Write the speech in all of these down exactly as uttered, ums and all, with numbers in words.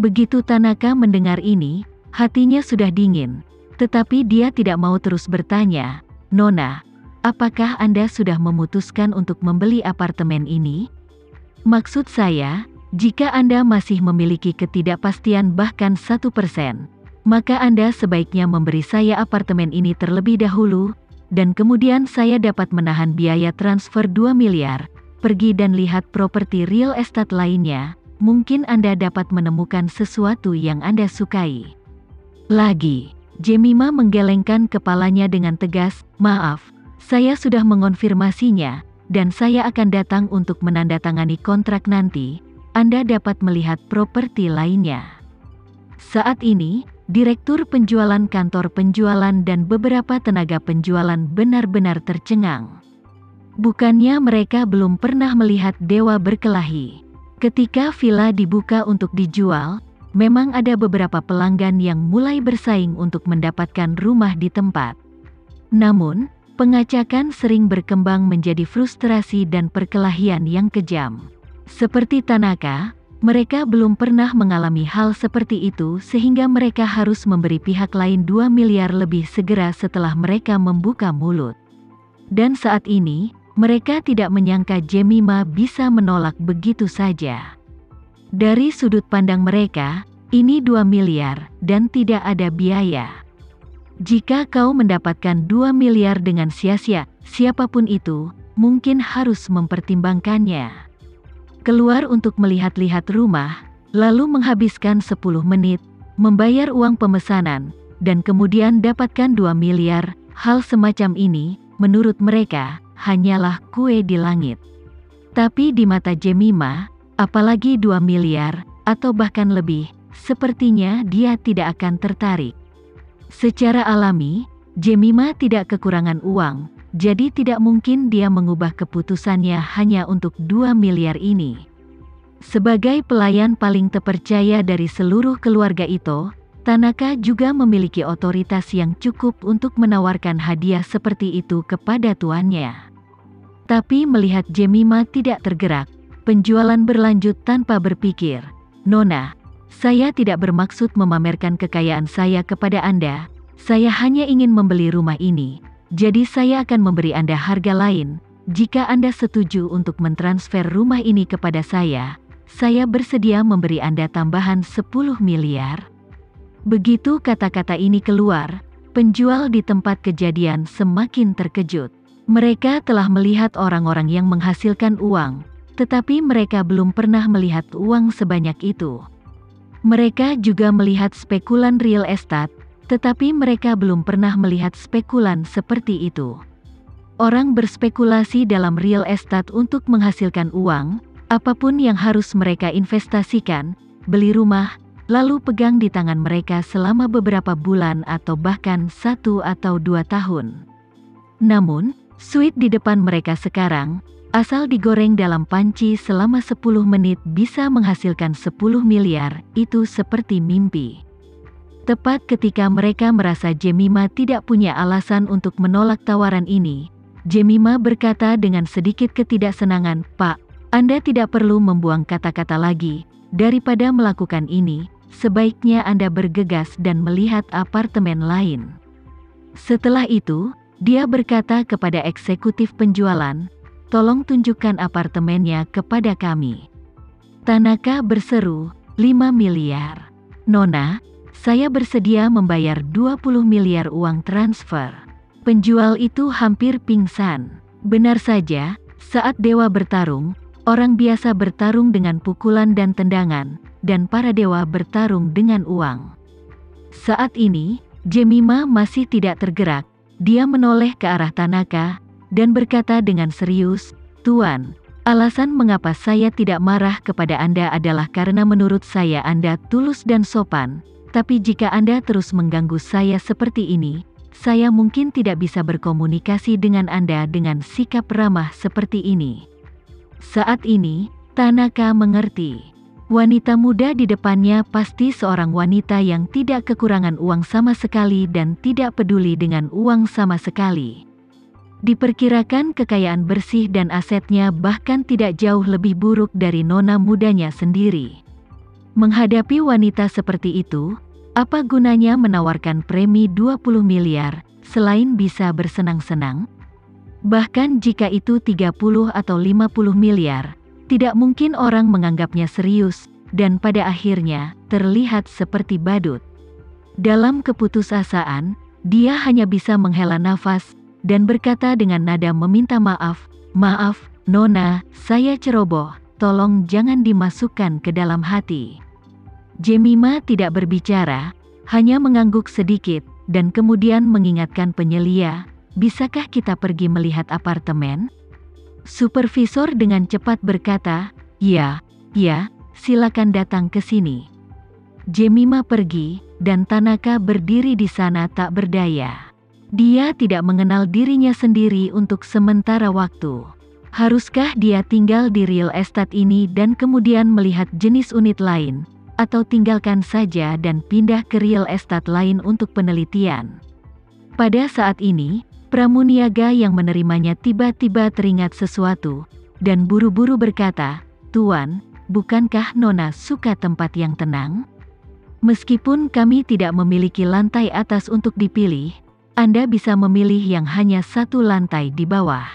Begitu Tanaka mendengar ini, hatinya sudah dingin. Tetapi dia tidak mau terus bertanya, "Nona, apakah Anda sudah memutuskan untuk membeli apartemen ini? Maksud saya, jika Anda masih memiliki ketidakpastian bahkan satu persen, maka Anda sebaiknya memberi saya apartemen ini terlebih dahulu, dan kemudian saya dapat menahan biaya transfer dua miliar, pergi dan lihat properti real estate lainnya, mungkin Anda dapat menemukan sesuatu yang Anda sukai." Lagi, Jemima menggelengkan kepalanya dengan tegas, "Maaf, saya sudah mengonfirmasinya, dan saya akan datang untuk menandatangani kontrak nanti, Anda dapat melihat properti lainnya." Saat ini, Direktur Penjualan Kantor Penjualan dan beberapa tenaga penjualan benar-benar tercengang. Bukannya mereka belum pernah melihat dewa berkelahi. Ketika villa dibuka untuk dijual, memang ada beberapa pelanggan yang mulai bersaing untuk mendapatkan rumah di tempat. Namun, pengacakan sering berkembang menjadi frustrasi dan perkelahian yang kejam. Seperti Tanaka, mereka belum pernah mengalami hal seperti itu sehingga mereka harus memberi pihak lain dua miliar lebih segera setelah mereka membuka mulut. Dan saat ini, mereka tidak menyangka Jemima bisa menolak begitu saja. Dari sudut pandang mereka, ini dua miliar dan tidak ada biaya. Jika kau mendapatkan dua miliar dengan sia-sia, siapapun itu mungkin harus mempertimbangkannya. Keluar untuk melihat-lihat rumah, lalu menghabiskan sepuluh menit, membayar uang pemesanan, dan kemudian dapatkan dua miliar, hal semacam ini, menurut mereka, hanyalah kue di langit. Tapi di mata Jemima, apalagi dua miliar, atau bahkan lebih, sepertinya dia tidak akan tertarik. Secara alami, Jemima tidak kekurangan uang, jadi tidak mungkin dia mengubah keputusannya hanya untuk dua miliar ini. Sebagai pelayan paling terpercaya dari seluruh keluarga Ito, Tanaka juga memiliki otoritas yang cukup untuk menawarkan hadiah seperti itu kepada tuannya. Tapi melihat Jemima tidak tergerak, penjualan berlanjut tanpa berpikir, "Nona, saya tidak bermaksud memamerkan kekayaan saya kepada Anda, saya hanya ingin membeli rumah ini. Jadi saya akan memberi Anda harga lain, jika Anda setuju untuk mentransfer rumah ini kepada saya, saya bersedia memberi Anda tambahan sepuluh miliar. Begitu kata-kata ini keluar, penjual di tempat kejadian semakin terkejut. Mereka telah melihat orang-orang yang menghasilkan uang, tetapi mereka belum pernah melihat uang sebanyak itu. Mereka juga melihat spekulan real estate, tetapi mereka belum pernah melihat spekulan seperti itu. Orang berspekulasi dalam real estate untuk menghasilkan uang, apapun yang harus mereka investasikan, beli rumah, lalu pegang di tangan mereka selama beberapa bulan atau bahkan satu atau dua tahun. Namun, suit di depan mereka sekarang, asal digoreng dalam panci selama sepuluh menit bisa menghasilkan sepuluh miliar, itu seperti mimpi. Tepat ketika mereka merasa Jemima tidak punya alasan untuk menolak tawaran ini, Jemima berkata dengan sedikit ketidaksenangan, "Pak, Anda tidak perlu membuang kata-kata lagi. Daripada melakukan ini, sebaiknya Anda bergegas dan melihat apartemen lain." Setelah itu, dia berkata kepada eksekutif penjualan, "Tolong tunjukkan apartemennya kepada kami." Tanaka berseru, lima miliar. "Nona, saya bersedia membayar dua puluh miliar uang transfer." Penjual itu hampir pingsan. Benar saja, saat dewa bertarung, orang biasa bertarung dengan pukulan dan tendangan, dan para dewa bertarung dengan uang. Saat ini, Jemima masih tidak tergerak, dia menoleh ke arah Tanaka, dan berkata dengan serius, "Tuan, alasan mengapa saya tidak marah kepada Anda adalah karena menurut saya Anda tulus dan sopan. Tapi jika Anda terus mengganggu saya seperti ini, saya mungkin tidak bisa berkomunikasi dengan Anda dengan sikap ramah seperti ini." Saat ini, Tanaka mengerti. Wanita muda di depannya pasti seorang wanita yang tidak kekurangan uang sama sekali dan tidak peduli dengan uang sama sekali. Diperkirakan kekayaan bersih dan asetnya bahkan tidak jauh lebih buruk dari nona mudanya sendiri. Menghadapi wanita seperti itu, apa gunanya menawarkan premi dua puluh miliar, selain bisa bersenang-senang? Bahkan jika itu tiga puluh atau lima puluh miliar, tidak mungkin orang menganggapnya serius, dan pada akhirnya terlihat seperti badut. Dalam keputusasaan, dia hanya bisa menghela nafas, dan berkata dengan nada meminta maaf, "Maaf, Nona, saya ceroboh, tolong jangan dimasukkan ke dalam hati." Jemima tidak berbicara, hanya mengangguk sedikit, dan kemudian mengingatkan penyelia, "Bisakah kita pergi melihat apartemen?" Supervisor dengan cepat berkata, "Ya, ya, silakan datang ke sini." Jemima pergi, dan Tanaka berdiri di sana tak berdaya. Dia tidak mengenal dirinya sendiri untuk sementara waktu. Haruskah dia tinggal di real estate ini dan kemudian melihat jenis unit lain, atau tinggalkan saja dan pindah ke real estate lain untuk penelitian? Pada saat ini, pramuniaga yang menerimanya tiba-tiba teringat sesuatu, dan buru-buru berkata, "Tuan, bukankah Nona suka tempat yang tenang? Meskipun kami tidak memiliki lantai atas untuk dipilih, Anda bisa memilih yang hanya satu lantai di bawah."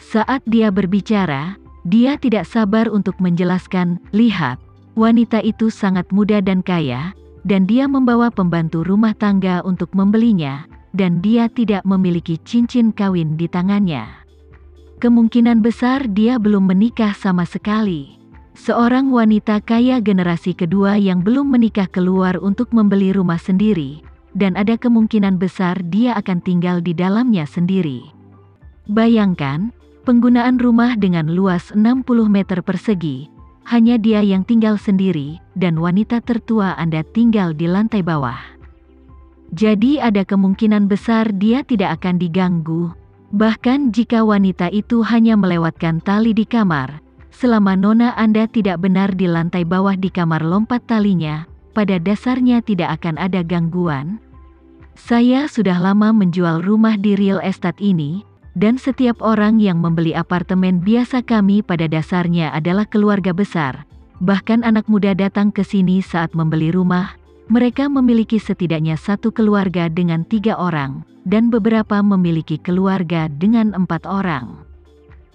Saat dia berbicara, dia tidak sabar untuk menjelaskan, "Lihat, wanita itu sangat muda dan kaya, dan dia membawa pembantu rumah tangga untuk membelinya, dan dia tidak memiliki cincin kawin di tangannya. Kemungkinan besar dia belum menikah sama sekali. Seorang wanita kaya generasi kedua yang belum menikah keluar untuk membeli rumah sendiri, dan ada kemungkinan besar dia akan tinggal di dalamnya sendiri. Bayangkan, penggunaan rumah dengan luas enam puluh meter persegi, hanya dia yang tinggal sendiri, dan wanita tertua Anda tinggal di lantai bawah. Jadi ada kemungkinan besar dia tidak akan diganggu, bahkan jika wanita itu hanya melewatkan tali di kamar, selama Nona Anda tidak benar di lantai bawah di kamar lompat talinya, pada dasarnya tidak akan ada gangguan. Saya sudah lama menjual rumah di real estate ini, dan setiap orang yang membeli apartemen biasa kami pada dasarnya adalah keluarga besar. Bahkan anak muda datang ke sini saat membeli rumah, mereka memiliki setidaknya satu keluarga dengan tiga orang, dan beberapa memiliki keluarga dengan empat orang.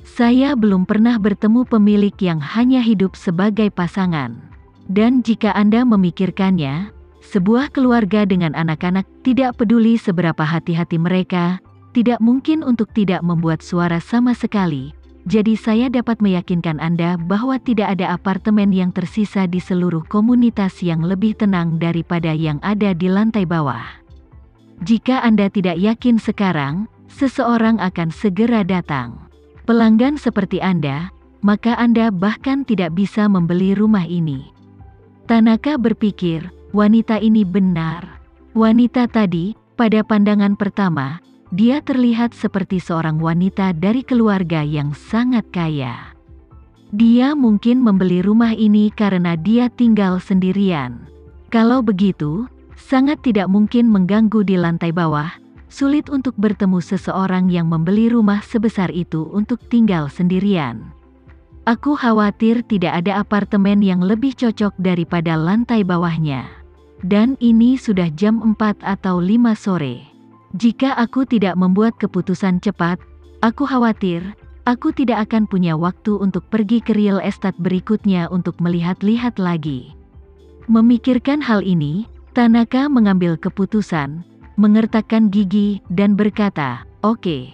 Saya belum pernah bertemu pemilik yang hanya hidup sebagai pasangan. Dan jika Anda memikirkannya, sebuah keluarga dengan anak-anak, tidak peduli seberapa hati-hati mereka, tidak mungkin untuk tidak membuat suara sama sekali, jadi saya dapat meyakinkan Anda bahwa tidak ada apartemen yang tersisa di seluruh komunitas yang lebih tenang daripada yang ada di lantai bawah. Jika Anda tidak yakin sekarang, seseorang akan segera datang. Pelanggan seperti Anda, maka Anda bahkan tidak bisa membeli rumah ini." Tanaka berpikir, wanita ini benar. Wanita tadi, pada pandangan pertama, dia terlihat seperti seorang wanita dari keluarga yang sangat kaya. Dia mungkin membeli rumah ini karena dia tinggal sendirian. Kalau begitu, sangat tidak mungkin mengganggu di lantai bawah, sulit untuk bertemu seseorang yang membeli rumah sebesar itu untuk tinggal sendirian. Aku khawatir tidak ada apartemen yang lebih cocok daripada lantai bawahnya. Dan ini sudah jam empat atau lima sore. Jika aku tidak membuat keputusan cepat, aku khawatir, aku tidak akan punya waktu untuk pergi ke real estate berikutnya untuk melihat-lihat lagi." Memikirkan hal ini, Tanaka mengambil keputusan, mengertakkan gigi, dan berkata, "Oke.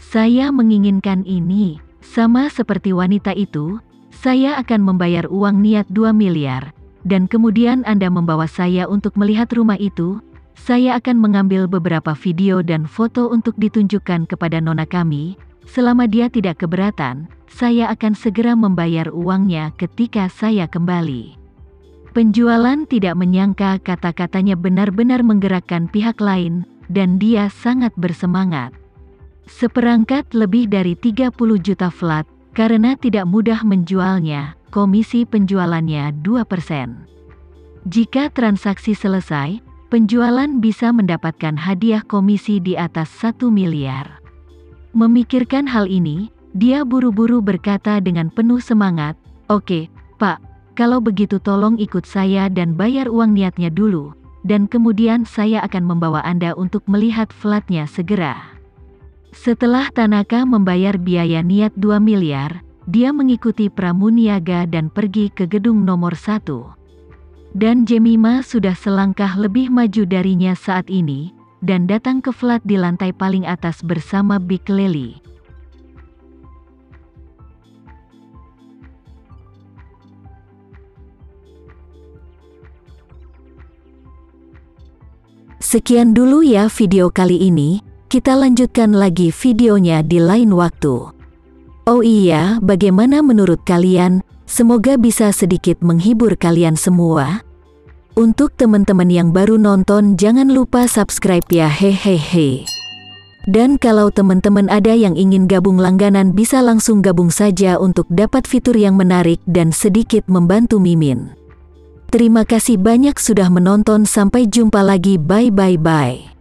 Saya menginginkan ini, sama seperti wanita itu, saya akan membayar uang niat dua miliar, dan kemudian Anda membawa saya untuk melihat rumah itu. Saya akan mengambil beberapa video dan foto untuk ditunjukkan kepada nona kami. Selama dia tidak keberatan, saya akan segera membayar uangnya ketika saya kembali." Penjualan tidak menyangka kata-katanya benar-benar menggerakkan pihak lain, dan dia sangat bersemangat. Seperangkat lebih dari tiga puluh juta flat, karena tidak mudah menjualnya, komisi penjualannya dua persen. Jika transaksi selesai, penjualan bisa mendapatkan hadiah komisi di atas satu miliar. Memikirkan hal ini, dia buru-buru berkata dengan penuh semangat, "Oke, Pak, Kalau begitu tolong ikut saya dan bayar uang niatnya dulu, dan kemudian saya akan membawa Anda untuk melihat flatnya segera. Setelah Tanaka membayar biaya niat dua miliar, dia mengikuti Pramuniaga dan pergi ke gedung nomor satu. Dan Jemima sudah selangkah lebih maju darinya saat ini, dan datang ke flat di lantai paling atas bersama Big Lily. Sekian dulu ya video kali ini, kita lanjutkan lagi videonya di lain waktu. Oh iya, bagaimana menurut kalian? Semoga bisa sedikit menghibur kalian semua. Untuk teman-teman yang baru nonton, jangan lupa subscribe ya, hehehe. Dan kalau teman-teman ada yang ingin gabung langganan, bisa langsung gabung saja untuk dapat fitur yang menarik dan sedikit membantu Mimin. Terima kasih banyak sudah menonton, sampai jumpa lagi, bye bye bye.